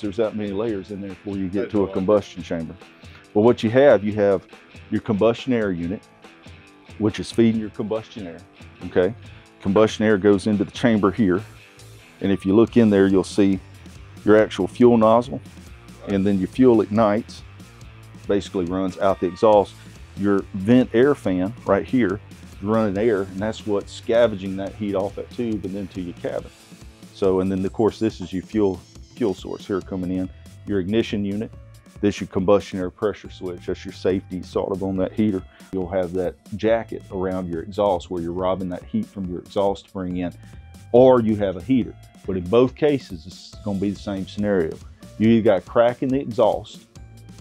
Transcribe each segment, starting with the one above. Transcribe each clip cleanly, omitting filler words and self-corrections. because there's that many layers in there before you get to a combustion chamber. Well, what you have your combustion air unit, which is feeding your combustion air, okay? Combustion air goes into the chamber here. And if you look in there, you'll see your actual fuel nozzle, and then your fuel ignites, basically runs out the exhaust. Your vent air fan right here is running air, and that's what's scavenging that heat off that tube and then to your cabin. So, and then of course, this is your fuel source here coming in, your ignition unit. This is your combustion air pressure switch. That's your safety sort of on that heater. You'll have that jacket around your exhaust where you're robbing that heat from your exhaust to bring in, or you have a heater. But in both cases, it's gonna be the same scenario. You either got a crack in the exhaust,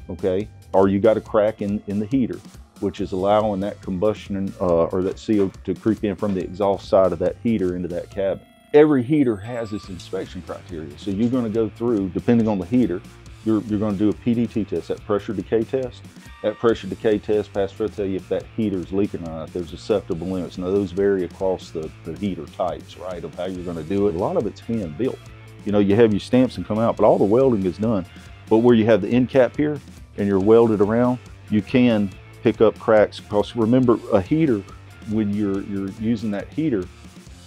okay, or you got a crack in the heater, which is allowing that combustion or that CO2 to creep in from the exhaust side of that heater into that cabin. Every heater has its inspection criteria. So you're gonna go through, depending on the heater, you're gonna do a PDT test, that pressure decay test. That pressure decay test passes to tell you if that heater's leaking or not, if there's acceptable limits. Now those vary across the heater types, right, of how you're gonna do it. A lot of it's hand built. You know, you have your stamps and come out, but all the welding is done. But where you have the end cap here and you're welded around, you can pick up cracks. Because remember, a heater, when you're using that heater,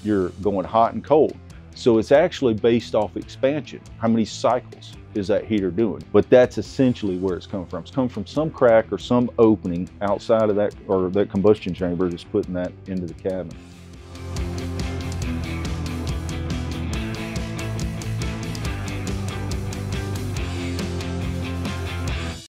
you're going hot and cold. So it's actually based off expansion. How many cycles is that heater doing? But that's essentially where it's coming from. It's coming from some crack or some opening outside of that, or that combustion chamber, just putting that into the cabin.